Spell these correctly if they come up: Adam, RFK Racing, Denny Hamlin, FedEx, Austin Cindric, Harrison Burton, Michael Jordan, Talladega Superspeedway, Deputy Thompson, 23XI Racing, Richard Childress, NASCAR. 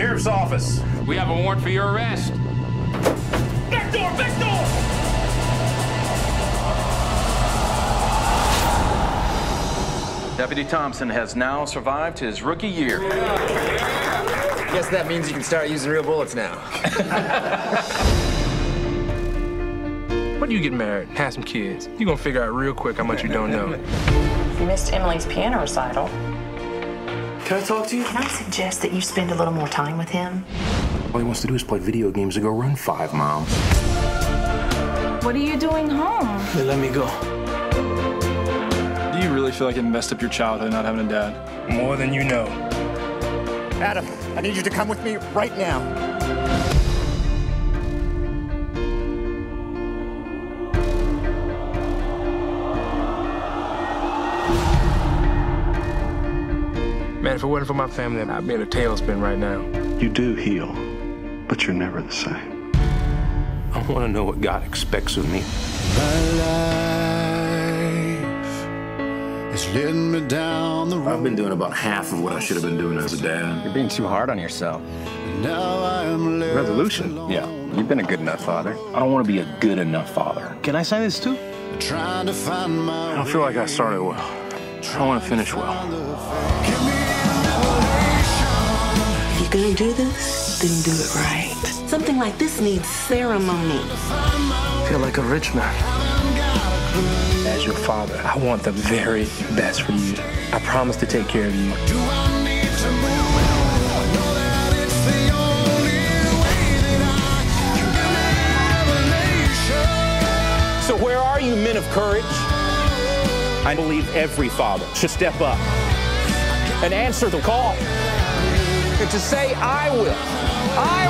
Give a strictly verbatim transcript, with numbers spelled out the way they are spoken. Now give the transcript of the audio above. Sheriff's office. We have a warrant for your arrest. Back door! Back door! Deputy Thompson has now survived his rookie year. I guess that means you can start using real bullets now. When you get married, have some kids, you're gonna figure out real quick how much you don't know. You missed Emily's piano recital. Can I talk to you? Can I suggest that you spend a little more time with him? All he wants to do is play video games and go run five miles. What are you doing home? They let me go. Do you really feel like it messed up your childhood not having a dad? More than you know. Adam, I need you to come with me right now. Man, if it wasn't for my family, I'd be in a tailspin right now. You do heal, but you're never the same. I want to know what God expects of me. My life is leading me down the road. I've been doing about half of what I should have been doing as a dad. You're being too hard on yourself. Now I am Resolution? Alone. Yeah, you've been a good enough father. I don't want to be a good enough father. Can I say this too? Trying to find my I don't feel like I started well. I want to finish well. If you're gonna do this, then do it right. Something like this needs ceremony. I feel like a rich man. As your father, I want the very best for you. I promise to take care of you. So where are you, men of courage? I believe every father should step up and answer the call. To say, I will. I will.